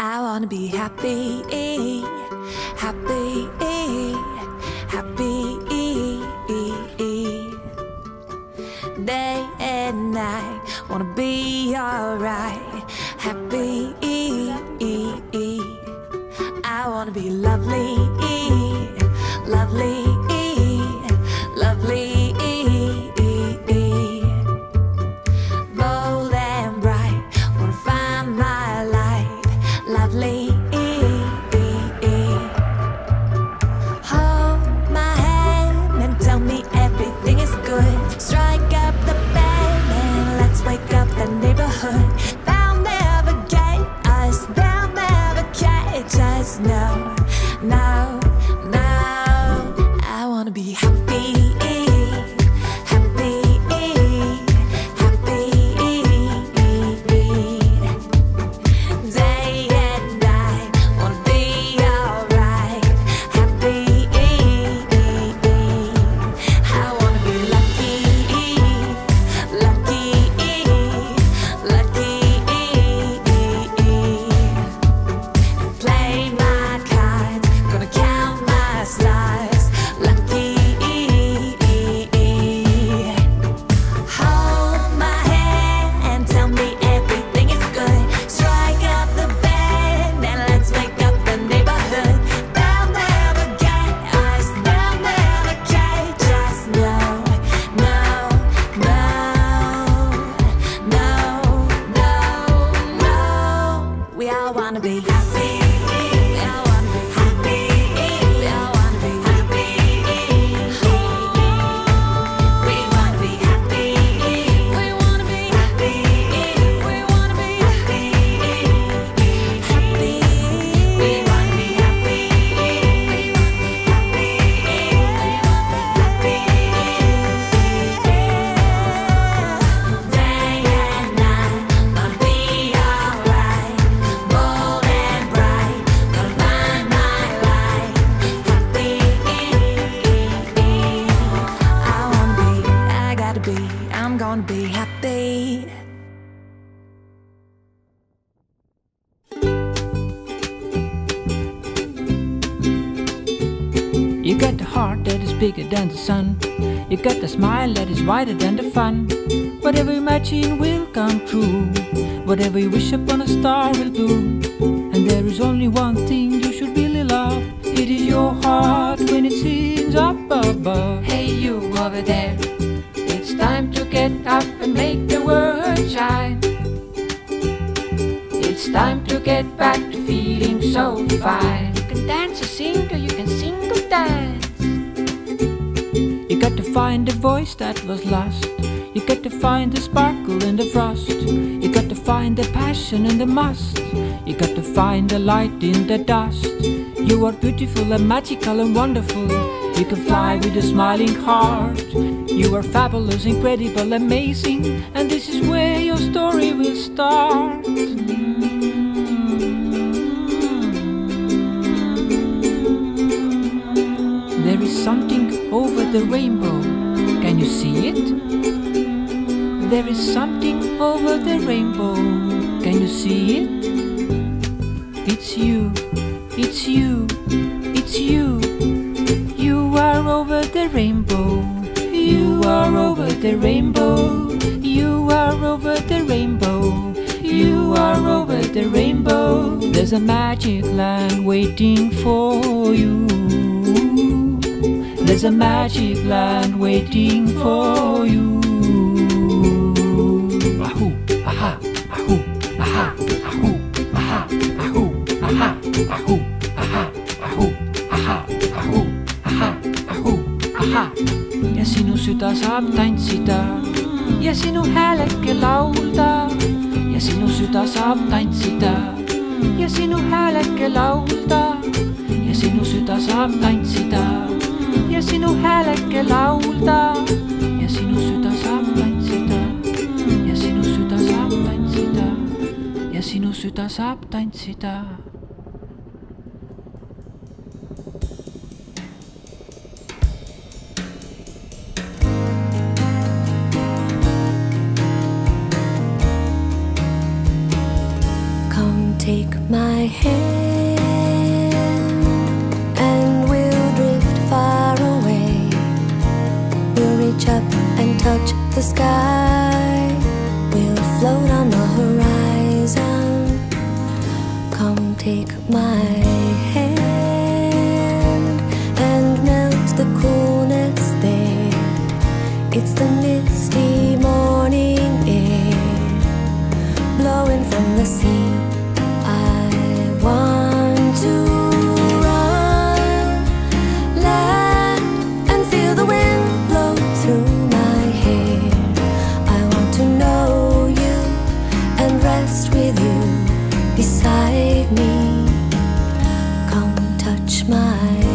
I wanna be happy, happy, happy, day and night. Wanna be alright, happy. I wanna be lovely, lovely, lovely, bold and bright. Wanna find my light, lovely. Hold my hand and tell me everything is good. Strike up the band and let's wake up the neighborhood. Just no, no, no. I wanna be happy, happy, happy. Day and night, wanna be alright, happy. I wanna be lucky, lucky, lucky. I wanna be happy. I wanna be happy. I wanna be happy. We wanna be happy. We wanna be happy. We wanna be happy. Happy. We wanna be happy. We wanna be happy. We wanna be happy. Day and night, wanna be alright. I'm gonna be happy. You got the heart that is bigger than the sun. You got the smile that is wider than the fun. Whatever you imagine will come true. Whatever you wish upon a star will do. And there is only one thing you should really love. It is your heart when it sings up above. Hey, you over there, time to get up and make the world shine. It's time to get back to feeling so fine. You can dance or sing, or you can sing or dance. You got to find the voice that was lost. You got to find the sparkle in the frost. You got to find the passion in the must. You got to find the light in the dust. You are beautiful and magical and wonderful. You can fly with a smiling heart. You are fabulous, incredible, amazing. And this is where your story will start. There is something over the rainbow. Can you see it? There is something over the rainbow. Can you see it? It's you, it's you, it's you. You are over the rainbow. You are over the rainbow. You are over the rainbow. You are over the rainbow. There's a magic land waiting for you. There's a magic land waiting for you. Ahoo, aha, ahoo, aha, ahoo, aha, ahoo, aha, ahoo, aha, ahoo, aha, ahoo. Ja sinu süda saab tantsida ja sinu hääleke laulda. Ja sinu süda saab tantsida ja sinu hääleke laulda. Ja sinu süda saab tantsida ja sinu hääleke laulda. Ja sinu süda saab tantsida ja sinu süda saab tantsida ja sinu süda saab tantsida. Take my hand, and we'll drift far away. We'll reach up and touch the sky. We'll float on the horizon. Come take my hand and melt the coolness there. It's the misty morning air blowing from the sea. Beside me, come touch my